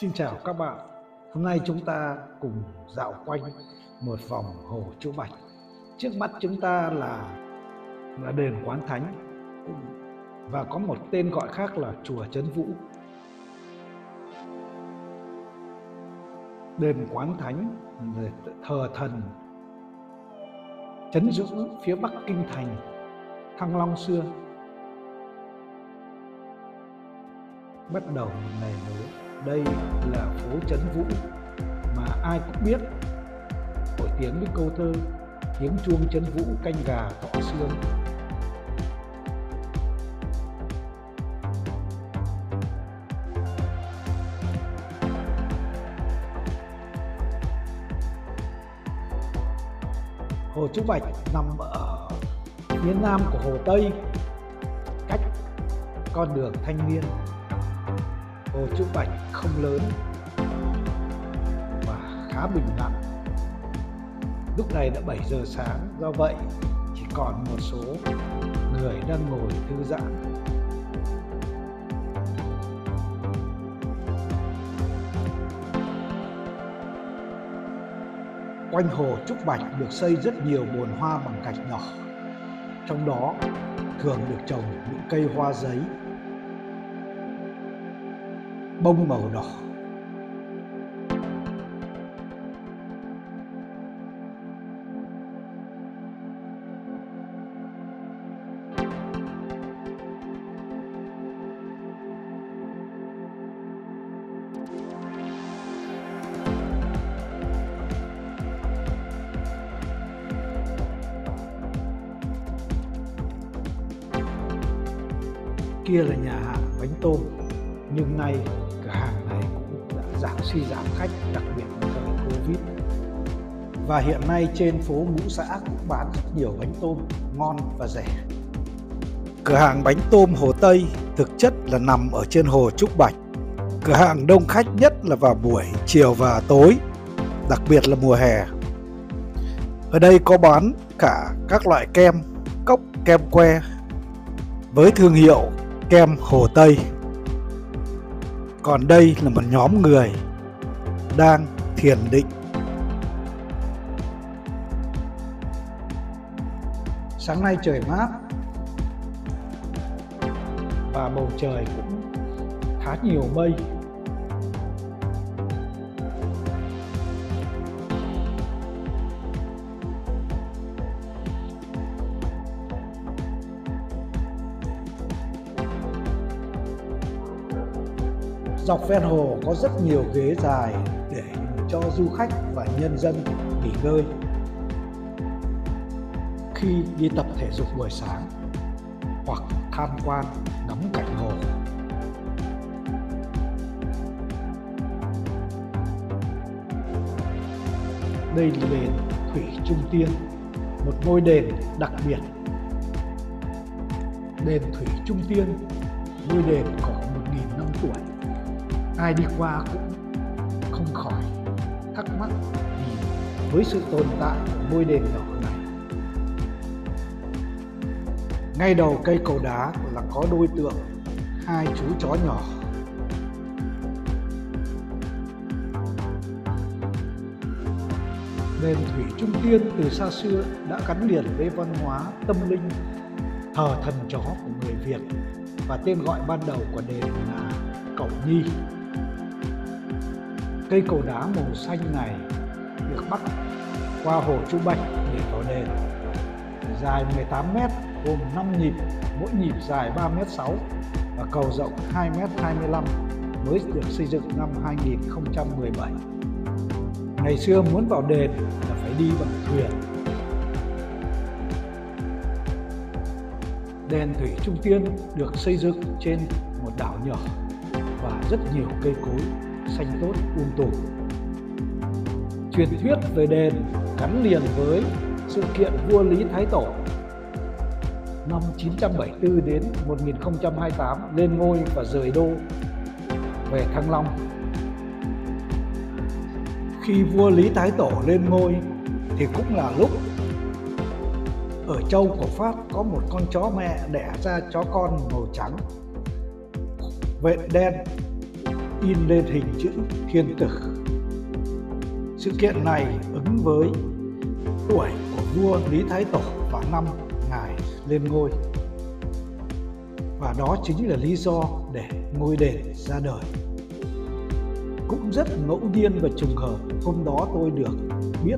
Xin chào các bạn, hôm nay chúng ta cùng dạo quanh một vòng Hồ Trúc Bạch. Trước mắt chúng ta là Đền Quán Thánh và có một tên gọi khác là Chùa Trấn Vũ. Đền Quán Thánh thờ thần Trấn Vũ phía bắc kinh thành Thăng Long xưa. Bắt đầu ngày mới, đây là phố Trấn Vũ mà ai cũng biết, nổi tiếng với câu thơ tiếng chuông Trấn Vũ canh gà thọ xương. Hồ Trúc Bạch nằm ở phía nam của Hồ Tây, cách con đường Thanh Niên. Hồ Trúc Bạch không lớn và khá bình lặng. Lúc này đã 7 giờ sáng, do vậy chỉ còn một số người đang ngồi thư giãn. Quanh Hồ Trúc Bạch được xây rất nhiều bồn hoa bằng gạch nhỏ, trong đó thường được trồng những cây hoa giấy, bông màu đỏ. Kia là nhà hàng bánh tôm, nhưng nay cửa hàng này cũng đã suy giảm khách, đặc biệt trong thời Covid. Và hiện nay trên phố Ngũ Xã cũng bán rất nhiều bánh tôm ngon và rẻ. Cửa hàng bánh tôm Hồ Tây thực chất là nằm ở trên Hồ Trúc Bạch. Cửa hàng đông khách nhất là vào buổi chiều và tối, đặc biệt là mùa hè. Ở đây có bán cả các loại kem, cốc, kem que với thương hiệu kem Hồ Tây. Còn đây là một nhóm người đang thiền định. Sáng nay trời mát và bầu trời cũng khá nhiều mây. Dọc ven hồ có rất nhiều ghế dài để cho du khách và nhân dân nghỉ ngơi khi đi tập thể dục buổi sáng hoặc tham quan ngắm cảnh hồ. Đây là đền Thủy Trung Tiên, một ngôi đền đặc biệt. Đền Thủy Trung Tiên, ngôi đền có 1.000 năm tuổi. Ai đi qua cũng không khỏi thắc mắc vì với sự tồn tại của ngôi đền nhỏ này. Ngay đầu cây cầu đá là có đôi tượng hai chú chó nhỏ. Đền Thủy Trung Tiên từ xa xưa đã gắn liền với văn hóa tâm linh thờ thần chó của người Việt, và tên gọi ban đầu của đền là Cầu Nhi. Cây cầu đá màu xanh này được bắc qua Hồ Trúc Bạch để vào đền, dài 18 mét, gồm 5 nhịp, mỗi nhịp dài 3,6 m và cầu rộng 2,25 m, mới được xây dựng năm 2017. Ngày xưa muốn vào đền là phải đi bằng thuyền. Đền Thủy Trung Tiên được xây dựng trên một đảo nhỏ và rất nhiều cây cối xanh tốt um tùm. Truyền thuyết về đền gắn liền với sự kiện vua Lý Thái Tổ năm 974 đến 1028 lên ngôi và rời đô về Thăng Long. Khi vua Lý Thái Tổ lên ngôi thì cũng là lúc ở châu của Pháp có một con chó mẹ đẻ ra chó con màu trắng, vện đen. in lên hình chữ thiên tử. Sự kiện này ứng với tuổi của vua Lý Thái Tổ và năm ngài lên ngôi. Và đó chính là lý do để ngôi đền ra đời. Cũng rất ngẫu nhiên và trùng hợp, hôm đó tôi được biết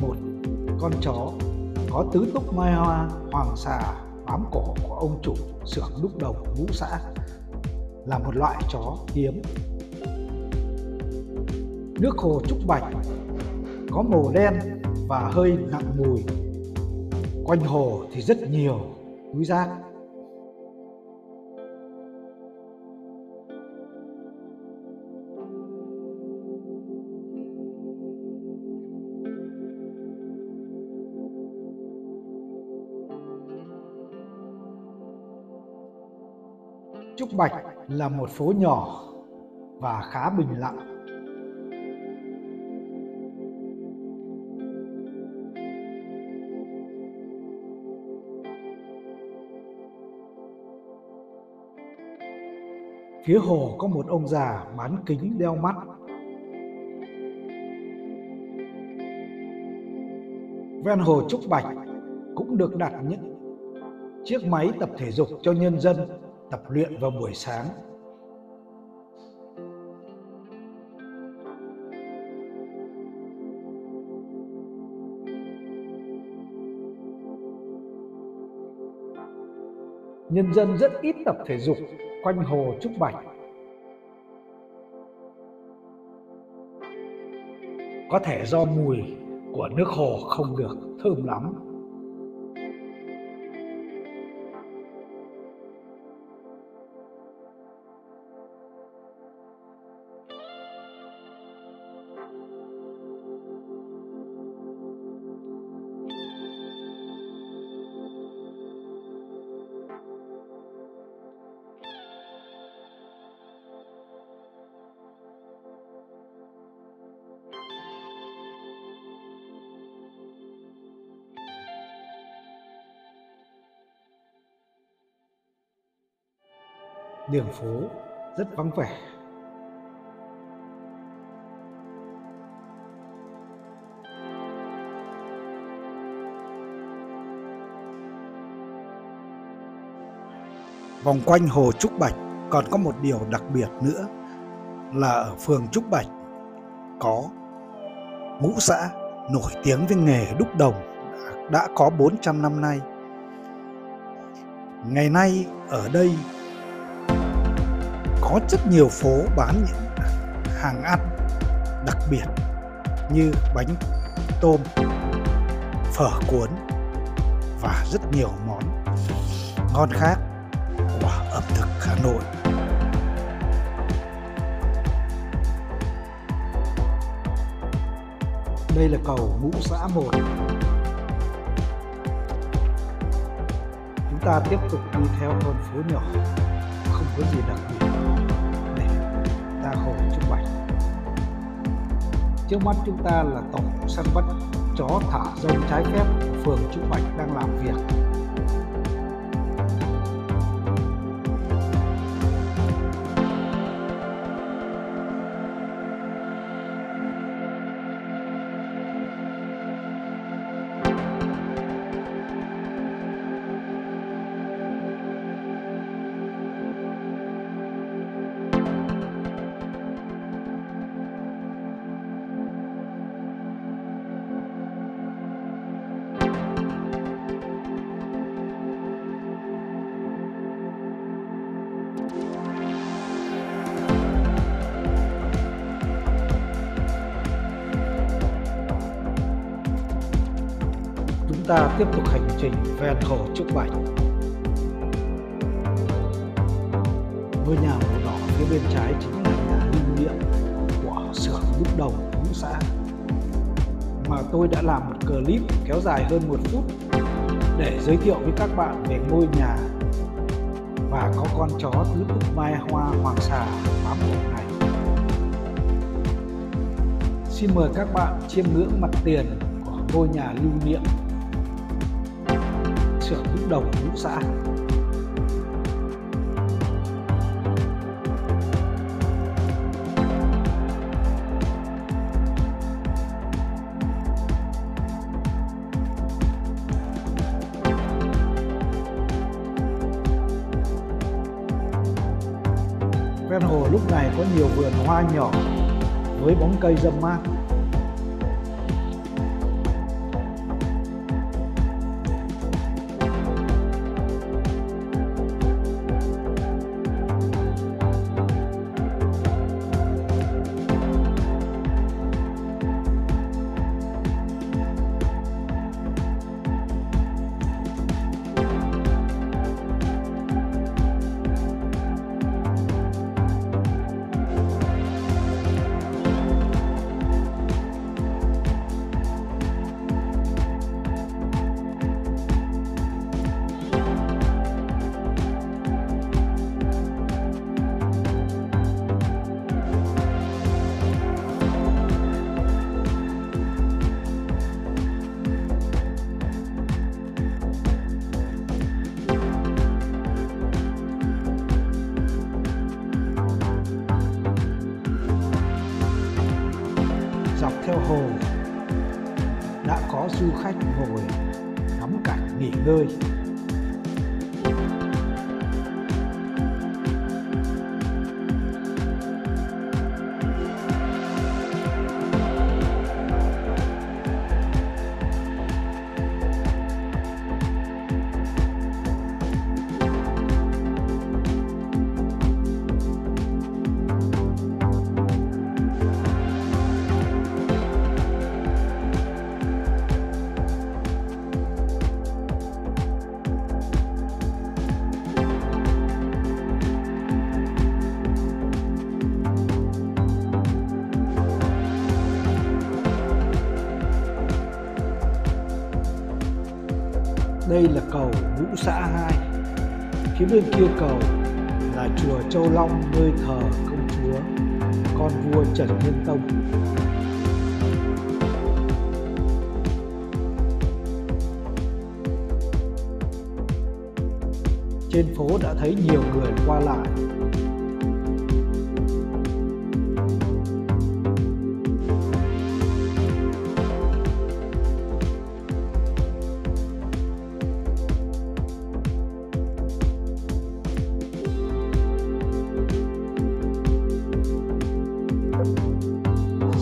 một con chó có tứ túc mai hoa hoàng xà bám cổ của ông chủ xưởng đúc đồng Ngũ Xã là một loại chó hiếm. Nước hồ Trúc Bạch có màu đen và hơi nặng mùi. Quanh hồ thì rất nhiều túi rác. Trúc Bạch là một phố nhỏ và khá bình lặng. Phía hồ có một ông già bán kính đeo mắt. Ven hồ Trúc Bạch cũng được đặt những chiếc máy tập thể dục cho nhân dân tập luyện vào buổi sáng. Nhân dân rất ít tập thể dục quanh hồ Trúc Bạch. Có thể do mùi của nước hồ không được thơm lắm. Đường phố rất vắng vẻ. Vòng quanh hồ Trúc Bạch còn có một điều đặc biệt nữa là ở phường Trúc Bạch có Ngũ Xã nổi tiếng với nghề đúc đồng đã có 400 năm nay. Ngày nay ở đây có rất nhiều phố bán những hàng ăn đặc biệt như bánh tôm, phở cuốn và rất nhiều món ngon khác của ẩm thực Hà Nội. Đây là cầu Ngũ Xã 1. Chúng ta tiếp tục đi theo con phố nhỏ không có gì đặc biệt. Hồ Trúc Bạch. Trước mắt chúng ta là tổ săn bắt chó thả rông trái phép của phường Trúc Bạch đang làm việc. Chúng ta tiếp tục hành trình ven hồ Trúc Bạch. Ngôi nhà màu đỏ phía bên trái chính là nhà lưu niệm của xưởng đúc đồng Ngũ Xã mà tôi đã làm một clip kéo dài hơn 1 phút để giới thiệu với các bạn về ngôi nhà và có con chó tứ túc mai hoa hoàng xà bám cổ này. Xin mời các bạn chiêm ngưỡng mặt tiền của ngôi nhà lưu niệm xưởng đúc đồng Ngũ Xã. ven hồ lúc này có nhiều vườn hoa nhỏ với bóng cây râm mát. Theo hồ đã có du khách ngồi ngắm cảnh nghỉ ngơi. Đây là cầu Ngũ Xã 2, phía bên kia cầu là chùa Châu Long, nơi thờ công chúa, con vua Trần Thiên Tông. Trên phố đã thấy nhiều người qua lại.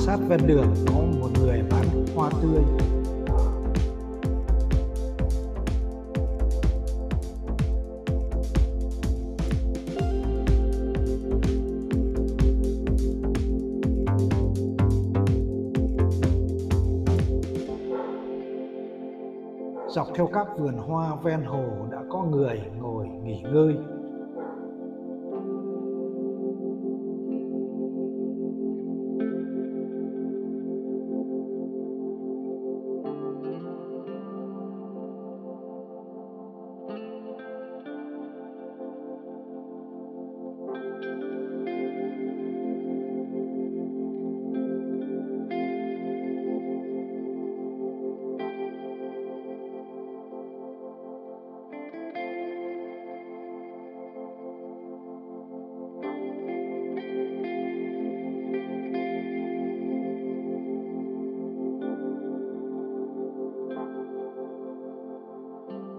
Sát ven đường có một người bán hoa tươi. Dọc theo các vườn hoa ven hồ đã có người ngồi nghỉ ngơi.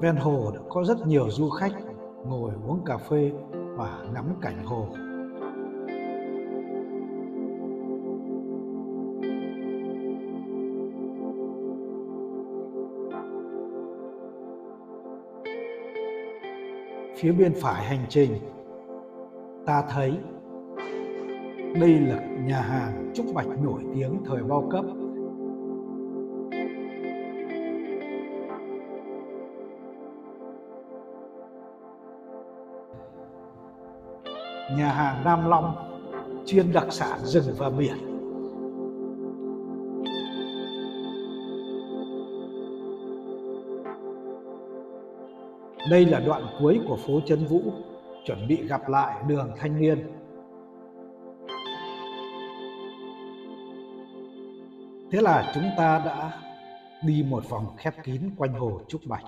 Ven hồ đã có rất nhiều du khách ngồi uống cà phê và ngắm cảnh hồ. Phía bên phải hành trình, ta thấy đây là nhà hàng Trúc Bạch nổi tiếng thời bao cấp. Nhà hàng Nam Long chuyên đặc sản rừng và biển. Đây là đoạn cuối của phố Trấn Vũ, chuẩn bị gặp lại đường Thanh Niên. Thế là chúng ta đã đi một vòng khép kín quanh hồ Trúc Bạch.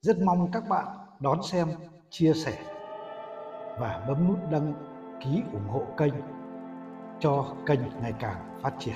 Rất mong các bạn đón xem, chia sẻ và bấm nút đăng ký ủng hộ kênh cho kênh ngày càng phát triển.